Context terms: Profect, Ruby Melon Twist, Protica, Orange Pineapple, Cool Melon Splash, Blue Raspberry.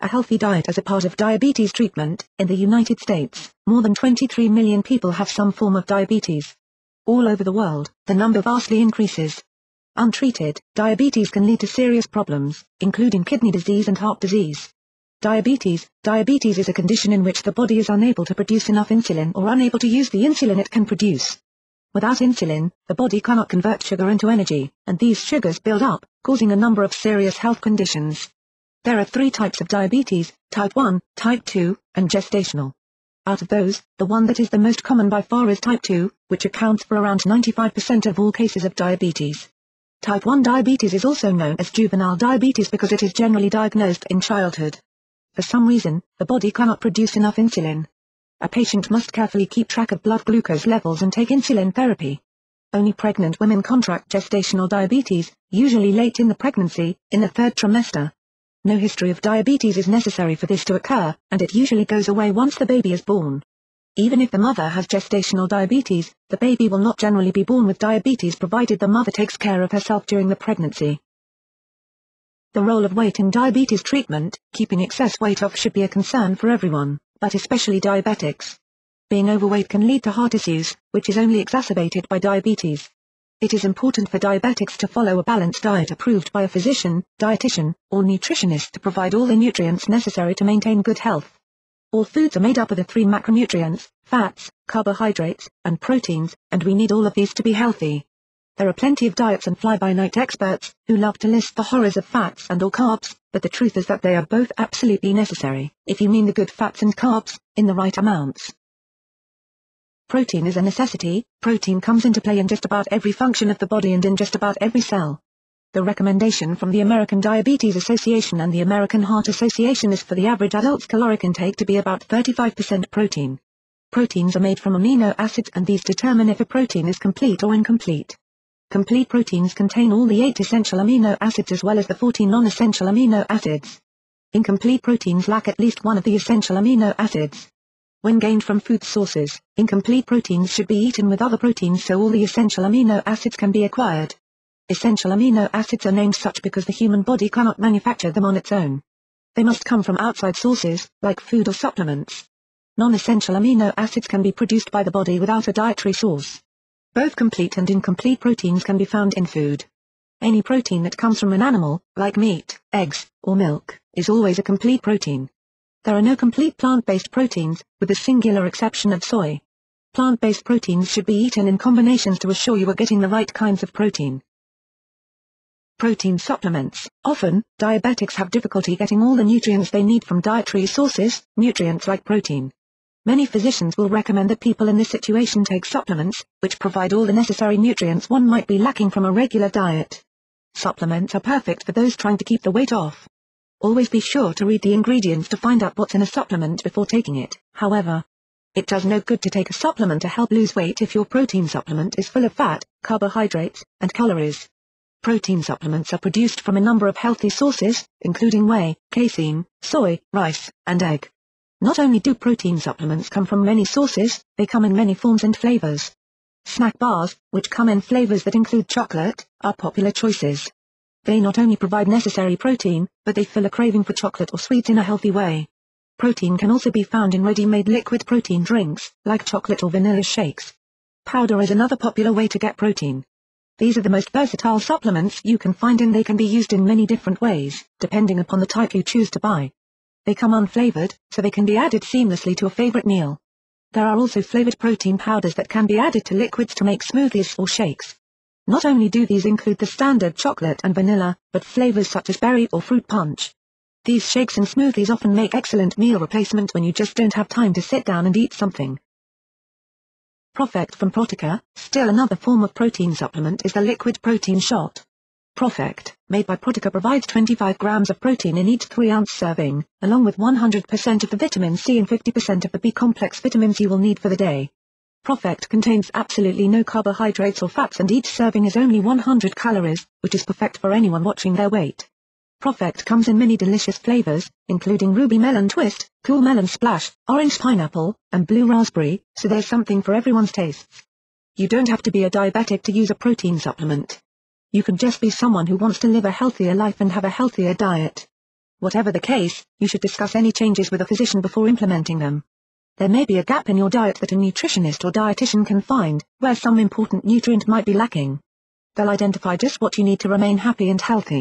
A healthy diet as a part of diabetes treatment. In the United States, more than 23 million people have some form of diabetes. All over the world, the number vastly increases. Untreated, diabetes can lead to serious problems, including kidney disease and heart disease. Diabetes is a condition in which the body is unable to produce enough insulin or unable to use the insulin it can produce. Without insulin, the body cannot convert sugar into energy, and these sugars build up, causing a number of serious health conditions. There are three types of diabetes: type 1, type 2, and gestational. Out of those, the one that is the most common by far is type 2, which accounts for around 95% of all cases of diabetes. Type 1 diabetes is also known as juvenile diabetes because it is generally diagnosed in childhood. For some reason, the body cannot produce enough insulin. A patient must carefully keep track of blood glucose levels and take insulin therapy. Only pregnant women contract gestational diabetes, usually late in the pregnancy, in the third trimester. No history of diabetes is necessary for this to occur, and it usually goes away once the baby is born. Even if the mother has gestational diabetes, the baby will not generally be born with diabetes provided the mother takes care of herself during the pregnancy. The role of weight in diabetes treatment. Keeping excess weight off should be a concern for everyone, but especially diabetics. Being overweight can lead to heart issues, which is only exacerbated by diabetes. It is important for diabetics to follow a balanced diet approved by a physician, dietitian, or nutritionist to provide all the nutrients necessary to maintain good health. All foods are made up of the three macronutrients, fats, carbohydrates, and proteins, and we need all of these to be healthy. There are plenty of diets and fly-by-night experts who love to list the horrors of fats and/or carbs, but the truth is that they are both absolutely necessary, if you mean the good fats and carbs, in the right amounts. Protein is a necessity. Protein comes into play in just about every function of the body and in just about every cell. The recommendation from the American Diabetes Association and the American Heart Association is for the average adult's caloric intake to be about 35% protein. Proteins are made from amino acids, and these determine if a protein is complete or incomplete. Complete proteins contain all the 8 essential amino acids as well as the 14 non-essential amino acids. Incomplete proteins lack at least one of the essential amino acids. When gained from food sources, incomplete proteins should be eaten with other proteins so all the essential amino acids can be acquired. Essential amino acids are named such because the human body cannot manufacture them on its own. They must come from outside sources, like food or supplements. Non-essential amino acids can be produced by the body without a dietary source. Both complete and incomplete proteins can be found in food. Any protein that comes from an animal, like meat, eggs, or milk, is always a complete protein. There are no complete plant-based proteins, with the singular exception of soy. Plant-based proteins should be eaten in combinations to assure you are getting the right kinds of protein. Protein supplements. Often, diabetics have difficulty getting all the nutrients they need from dietary sources, nutrients like protein. Many physicians will recommend that people in this situation take supplements, which provide all the necessary nutrients one might be lacking from a regular diet. Supplements are perfect for those trying to keep the weight off. Always be sure to read the ingredients to find out what's in a supplement before taking it, however. It does no good to take a supplement to help lose weight if your protein supplement is full of fat, carbohydrates, and calories. Protein supplements are produced from a number of healthy sources, including whey, casein, soy, rice, and egg. Not only do protein supplements come from many sources, they come in many forms and flavors. Snack bars, which come in flavors that include chocolate, are popular choices. They not only provide necessary protein, but they fill a craving for chocolate or sweets in a healthy way. Protein can also be found in ready-made liquid protein drinks, like chocolate or vanilla shakes. Powder is another popular way to get protein. These are the most versatile supplements you can find, and they can be used in many different ways, depending upon the type you choose to buy. They come unflavored, so they can be added seamlessly to a favorite meal. There are also flavored protein powders that can be added to liquids to make smoothies or shakes. Not only do these include the standard chocolate and vanilla, but flavors such as berry or fruit punch. These shakes and smoothies often make excellent meal replacement when you just don't have time to sit down and eat something. Profect from Protica. Still another form of protein supplement is the liquid protein shot. Profect, made by Protica, provides 25 grams of protein in each 3-ounce serving, along with 100% of the vitamin C and 50% of the B-complex vitamins you will need for the day. Profect contains absolutely no carbohydrates or fats, and each serving is only 100 calories, which is perfect for anyone watching their weight. Profect comes in many delicious flavors, including Ruby Melon Twist, Cool Melon Splash, Orange Pineapple, and Blue Raspberry, so there's something for everyone's tastes. You don't have to be a diabetic to use a protein supplement. You can just be someone who wants to live a healthier life and have a healthier diet. Whatever the case, you should discuss any changes with a physician before implementing them. There may be a gap in your diet that a nutritionist or dietitian can find, where some important nutrient might be lacking. They'll identify just what you need to remain happy and healthy.